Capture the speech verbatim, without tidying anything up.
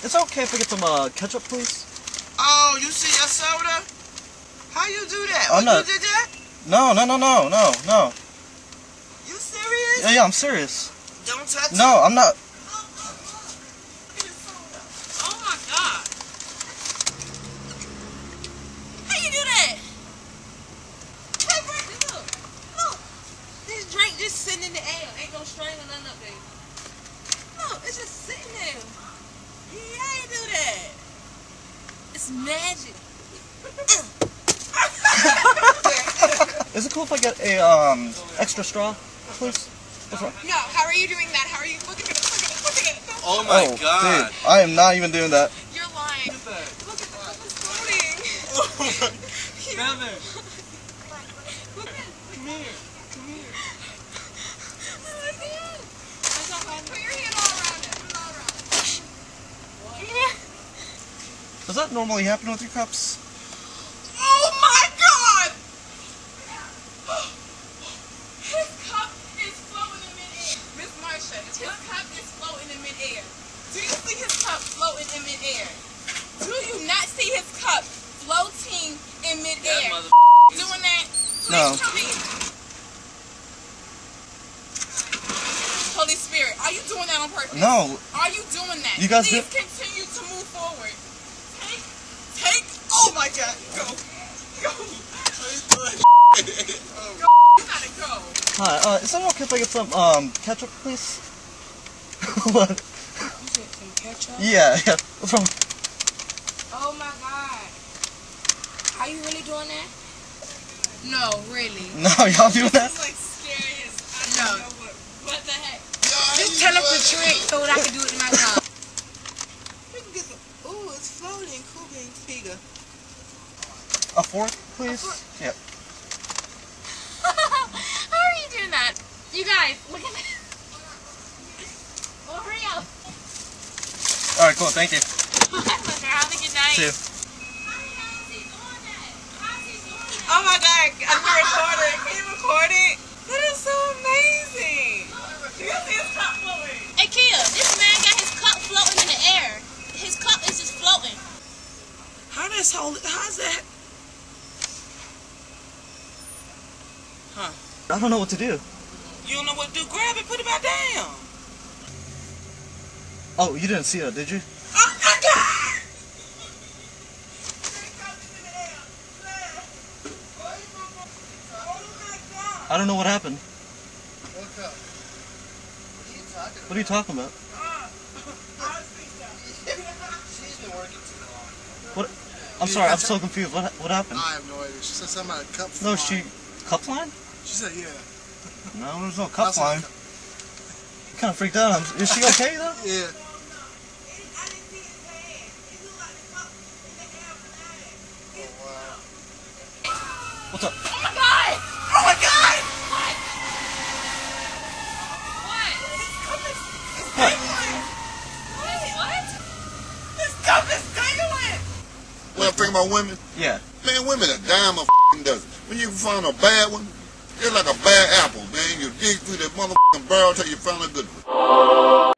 It's okay if we get some uh, ketchup, please. Oh, you see your soda? How you do that? Oh, no. You did that? No, no, no, no, no, no. You serious? Yeah, yeah, I'm serious. Don't touch it. No, I'm not. Look, look, look. Look at the soda. Oh, my God. How you do that? Hey, Brady, look. Look. This drink just sitting in the air. Ain't no strain or nothing up there. Look, it's just sitting there. Yeah, I ain't do that. It's magic. Is it cool if I get a um extra straw, please? No, how are you doing that? How are you? Look at it, look at it, look at it. Oh my oh, God. Dude, I am not even doing that. You're lying. Look at that. Look at that. It's floating. Oh my God. Feather. Look at it. Come here. Come here. I like it. I don't mind. Put your hand all around it. Put it all around it. What? Does that normally happen with your cups? His cup is floating in midair. Do you see his cup floating in midair? Do you not see his cup floating in midair? That Doing that? Please no. Tell me. Holy Spirit, are you doing that on purpose? No. Are you doing that? You guys Please do continue to move forward. Take, take, oh my God, go. Go. Go, you gotta go. Hi, uh, is someone okay if I get some um, ketchup, please? What? You said some ketchup? Yeah, yeah. What's wrong? Oh my God. Are you really doing that? No, really. No, y'all doing that? This is like scary as I don't know what. What the heck? Just tell us the trick so that I can do it in my car. We can get some. Ooh, it's floating. Kugan Tiga. A fork, please? A fork. Yep. How are you doing that? You guys, look at that. Well, hurry up. Alright, cool, thank you. Have a good night. See you. How's he doing that? How's he doing that? Oh my God, I'm a recorder. Can you record it? That is so amazing. Do you see his cup floating? Hey, Kia, this man got his cup floating in the air. His cup is just floating. How does hold it? How's that? Huh. I don't know what to do. You don't know what to do? Grab it, put it back down. Oh, you didn't see her, did you? Oh my God! I don't know what happened. What are you talking about? She's been working too long. What? I'm sorry, I'm so confused. What what happened? I have no idea. She said something about a cup line. No, she cup line? She said yeah. No, there's no cup line. I'm kind of freaked out. I'm, is she okay though? Yeah. What's up? Oh my God! Oh my God! What? What? This cup is dangling! What? What? This cup is dangling! Well, think about women. Yeah. Man, women are dime a f***ing dozen. When you find a bad one, it's like a bad apple, man. You dig through that motherfucking barrel till you find a good one.